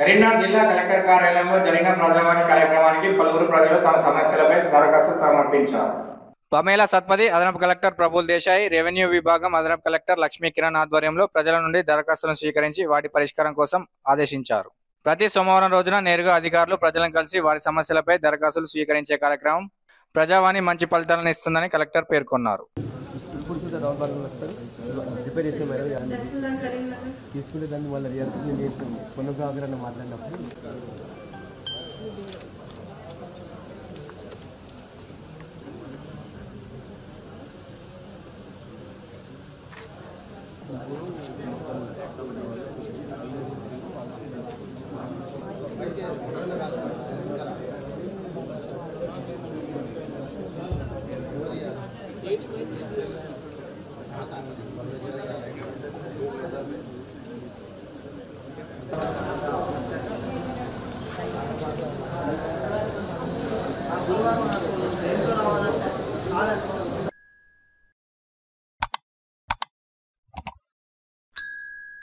కరీంనగర్ జిల్లా కలెక్టర్ కార్యాలయంలో జరిగిన ప్రజావాణి కార్యక్రమానికి పలువురు ప్రజలు తమ సమస్యలపై దరఖాస్తు సమర్పించారు. పమేలా సత్పథి అదనపు కలెక్టర్ ప్రభుల్ దేశాయి, రెవెన్యూ విభాగం అదనపు కలెక్టర్ లక్ష్మీ కిరణ్ ఆధ్వర్యంలో ప్రజల నుండి దరఖాస్తులను స్వీకరించి వాటి పరిష్కారం కోసం ఆదేశించారు. ప్రతి సోమవారం రోజున నేరుగా అధికారులు ప్రజలను కలిసి వారి సమస్యలపై దరఖాస్తులు స్వీకరించే కార్యక్రమం ప్రజావాణి మంచి ఫలితాలను ఇస్తుందని కలెక్టర్ పేర్కొన్నారు.